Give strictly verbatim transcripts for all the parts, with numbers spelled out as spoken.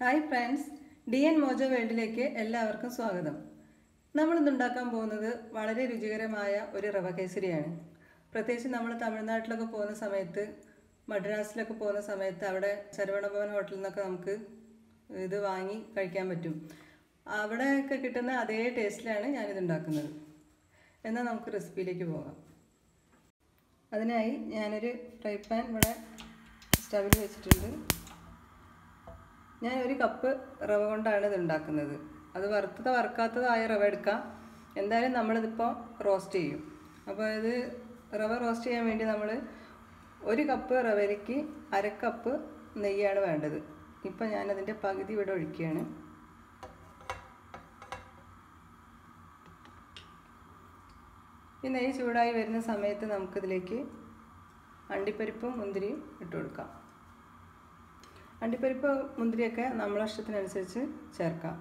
Hi friends, DN mojo വേൾഡിലേക്ക് എല്ലാവർക്കും സ്വാഗതം. നമ്മൾ ഇന്ന് ഉണ്ടാക്കാൻ പോകുന്നത് വളരെ രുചികരമായ ഒരു റവ കേസരിയാണ്. പ്രത്യേകിച്ച് നമ്മൾ തമിഴ്നാട്ടിലൊക്കെ പോകുന്ന സമയത്ത്, മദ്രാസിലൊക്കെ പോകുന്ന സമയത്ത് അവിടെ ശരവണഭവൻ ഹോട്ടലിൽ നിന്നൊക്കെ നമുക്ക് ഇത് വാങ്ങി കഴിക്കാൻ പറ്റും. അവിടെയൊക്കെ കിട്ടുന്ന അതേ ടേസ്റ്റിലാണ് ഞാനിത് ഉണ്ടാക്കുന്നത്. എന്നാൽ നമുക്ക് റെസിപ്പിയിലേക്ക് പോകാം. അതിനായി ഞാനൊരു ഫ്രൈ പാൻ ഇവിടെ സ്റ്റവിൽ വെച്ചിട്ടുണ്ട്. ഞാനൊരു കപ്പ് റവ കൊണ്ടാണ് ഇതുണ്ടാക്കുന്നത്. അത് വറുത്തത് വറുക്കാത്തതായ റവ എടുക്കാം. എന്തായാലും നമ്മളിതിപ്പോൾ റോസ്റ്റ് ചെയ്യും. അപ്പോൾ ഇത് റവ റോസ്റ്റ് ചെയ്യാൻ വേണ്ടി നമ്മൾ ഒരു കപ്പ് റവയ്ക്ക് അര കപ്പ് നെയ്യാണ് വേണ്ടത്. ഇപ്പം ഞാനതിൻ്റെ പകുതി ഇവിടെ ഒഴിക്കുകയാണ്. ഈ നെയ്യ് ചൂടായി വരുന്ന സമയത്ത് നമുക്കിതിലേക്ക് അണ്ടിപ്പരിപ്പും മുന്തിരിയും ഇട്ട് കൊടുക്കാം. അണ്ടിപ്പരിപ്പ് മുന്തിരിയൊക്കെ നമ്മളെ ഇഷ്ടത്തിനനുസരിച്ച് ചേർക്കാം.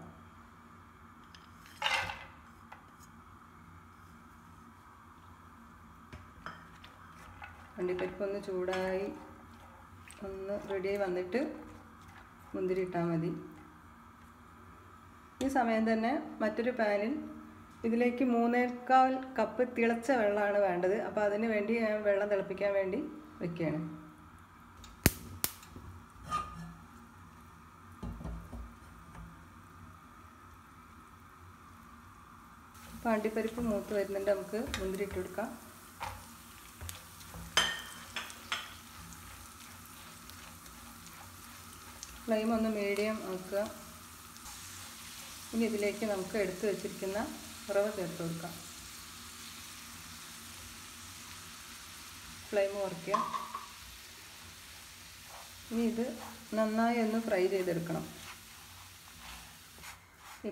അണ്ടിപ്പരിപ്പ് ഒന്ന് ചൂടായി ഒന്ന് റെഡിയായി വന്നിട്ട് മുന്തിരി ഇട്ടാൽ മതി. ഈ സമയം തന്നെ മറ്റൊരു പാനിൽ ഇതിലേക്ക് മൂന്നേകാൽ കപ്പ് തിളച്ച വെള്ളമാണ് വേണ്ടത്. അപ്പോൾ അതിന് വേണ്ടി ഞാൻ വെള്ളം തിളപ്പിക്കാൻ വേണ്ടി വയ്ക്കുകയാണ്. അപ്പോൾ അണ്ടിപ്പരിപ്പ് മൂത്ത് വരുന്നുണ്ട്. നമുക്ക് മുന്തിരി ഇട്ട് കൊടുക്കാം. ഫ്ലെയിം ഒന്ന് മീഡിയം ആക്കുക. ഇനി ഇതിലേക്ക് നമുക്ക് എടുത്ത് വെച്ചിരിക്കുന്ന റവ ചേർത്ത് കൊടുക്കാം. ഫ്ലെയിം കുറയ്ക്കുക. ഇനി ഇത് നന്നായി ഒന്ന് ഫ്രൈ ചെയ്തെടുക്കണം.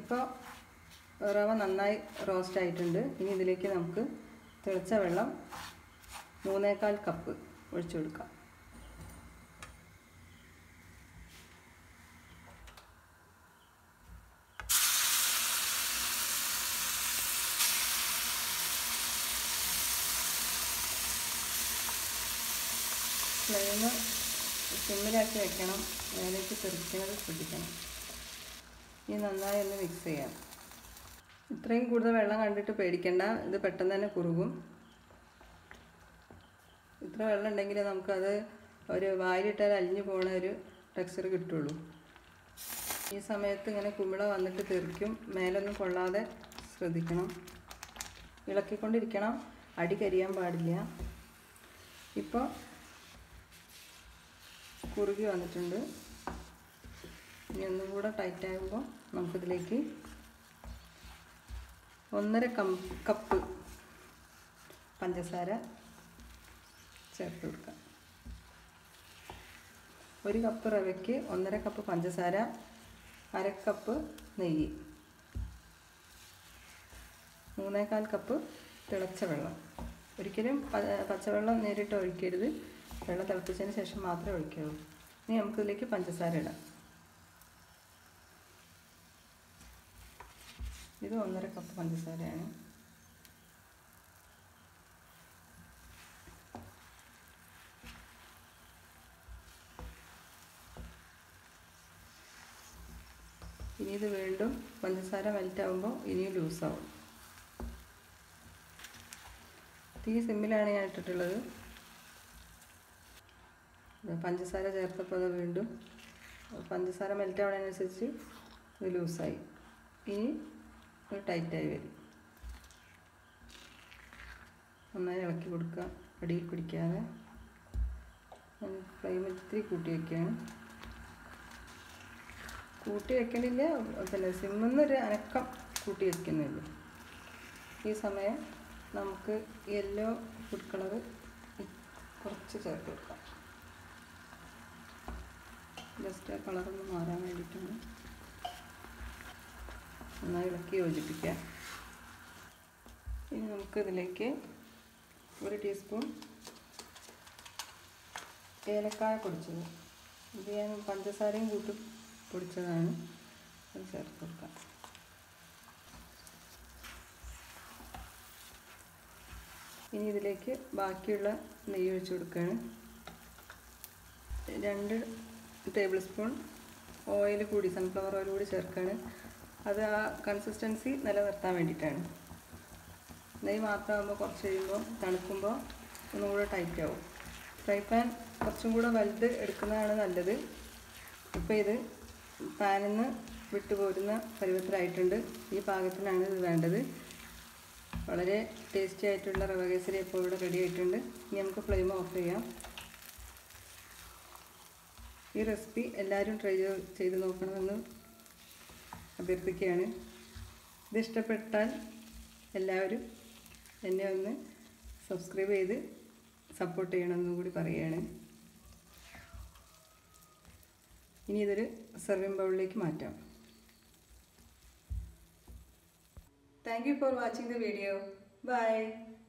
ഇപ്പോൾ റവ നന്നായി റോസ്റ്റ് ആയിട്ടുണ്ട്. ഇനി ഇതിലേക്ക് നമുക്ക് തിളച്ച വെള്ളം മൂന്നേകാൽ കപ്പ് ഒഴിച്ചു കൊടുക്കാം. ഫ്ലെയിം സിമ്മിലാക്കി വെക്കണം. അതിലേക്ക് തെറിക്കുന്നത് ശ്രദ്ധിക്കണം. ഇനി നന്നായി ഒന്ന് മിക്സ് ചെയ്യാം. ഇത്രയും കൂടുതൽ വെള്ളം കണ്ടിട്ട് പേടിക്കണ്ട, ഇത് പെട്ടെന്ന് തന്നെ കുറുകും. ഇത്ര വെള്ളം ഉണ്ടെങ്കിൽ നമുക്കത് ഒരു വായിലിട്ടാൽ അലിഞ്ഞു പോണ ഒരു ടെക്സ്ചർ കിട്ടുള്ളൂ. ഈ സമയത്ത് ഇങ്ങനെ കുമിള വന്നിട്ട് തെറിക്കും. മേലൊന്നും കൊള്ളാതെ ശ്രദ്ധിക്കണം, ഇളക്കിക്കൊണ്ടിരിക്കണം, അടി കരിയാൻ പാടില്ല. ഇപ്പോൾ കുറുകി വന്നിട്ടുണ്ട്. ഇനി ഒന്നും കൂടെ ടൈറ്റാകുമ്പോൾ നമുക്കിതിലേക്ക് ഒന്നര കപ്പ് പഞ്ചസാര ചേർത്ത് കൊടുക്കാം. ഒരു കപ്പ് റവയ്ക്ക് ഒന്നര കപ്പ് പഞ്ചസാര, അര കപ്പ് നെയ്യ്, മൂന്നേകാൽ കപ്പ് തിളച്ച വെള്ളം. ഒരിക്കലും പച്ചവെള്ളം നേരിട്ട് ഒഴിക്കരുത്, വെള്ളം തിളപ്പിച്ചതിന് ശേഷം മാത്രമേ ഒഴിക്കുകയുള്ളൂ. ഇനി നമുക്കിതിലേക്ക് പഞ്ചസാര ഇടാം. ഇത് ഒന്നര കപ്പ് പഞ്ചസാരയാണ്. ഇനി ഇത് വീണ്ടും പഞ്ചസാര മെൽറ്റാകുമ്പോൾ ഇനിയും ലൂസാവും. തീ സിമ്മിലാണ് ഞാൻ ഇട്ടിട്ടുള്ളത്. പഞ്ചസാര ചേർത്തപ്പോൾ അത് വീണ്ടും പഞ്ചസാര മെൽറ്റാവണതിനനുസരിച്ച് ഇത് ലൂസായി. ഇനി ടൈറ്റായി വരും. നന്നായി ഇളക്കി കൊടുക്കുക, അടിയിൽ പിടിക്കാതെ. ഫ്ലെയിം ഇത്തിരി കൂട്ടി വയ്ക്കുകയാണ്. കൂട്ടി വയ്ക്കണില്ല, പിന്നെ സിമ്മിൽ നിന്നൊരു അനക്കം കൂട്ടി വയ്ക്കുന്നുള്ളൂ. ഈ സമയം നമുക്ക് യെല്ലോ ഫുഡ് കളർ കുറച്ച് ചേർത്ത് കൊടുക്കാം. ജസ്റ്റ് ആ കളറൊന്ന് മാറാൻ വേണ്ടിയിട്ടാണ്. നന്നായി ഇളക്കി യോജിപ്പിക്കാം. ഇനി നമുക്കിതിലേക്ക് ഒരു ടീസ്പൂൺ ഏലക്കായ പൊടിച്ചത്, ഇത് ഞാൻ പഞ്ചസാരയും കൂട്ടി പൊടിച്ചതാണ്, അത് ചേർത്ത് കൊടുക്കാം. ഇനി ഇതിലേക്ക് ബാക്കിയുള്ള നെയ്യ് ഒഴിച്ചു കൊടുക്കുകയാണ്. രണ്ട് ടേബിൾ സ്പൂൺ ഓയിൽ കൂടി സൺഫ്ലവർ ഓയിൽ കൂടി ചേർക്കുകയാണ്. അത് ആ കൺസിസ്റ്റൻസി നിലനിർത്താൻ വേണ്ടിയിട്ടാണ്. നെയ്യ് മാത്രമാകുമ്പോൾ കുറച്ച് കഴിയുമ്പോൾ തണുക്കുമ്പോൾ ഒന്നും കൂടെ ടൈറ്റ് ആവും. ഫ്രൈ പാൻ കുറച്ചും കൂടെ വലുത് എടുക്കുന്നതാണ് നല്ലത്. ഇപ്പോൾ ഇത് പാനിൽ നിന്ന് വിട്ടുപോരുന്ന പരുവത്തിലായിട്ടുണ്ട്. ഈ പാകത്തിനാണ് ഇത് വേണ്ടത്. വളരെ ടേസ്റ്റി ആയിട്ടുള്ള റവ കേസരി ഇപ്പോൾ ഇവിടെ റെഡി ആയിട്ടുണ്ട്. ഇനി നമുക്ക് ഫ്ലെയിം ഓഫ് ചെയ്യാം. ഈ റെസിപ്പി എല്ലാവരും ട്രൈ ചെയ്ത് നോക്കണമെന്ന് അഭ്യർത്ഥിക്കുകയാണ്. ഇതിഷ്ടപ്പെട്ടാൽ എല്ലാവരും എന്നെ ഒന്ന് സബ്സ്ക്രൈബ് ചെയ്ത് സപ്പോർട്ട് ചെയ്യണമെന്നും കൂടി പറയുകയാണ്. ഇനി ഇതൊരു സെർവിംഗ് ബൗളിലേക്ക് മാറ്റാം. Thank you for watching the video. Bye.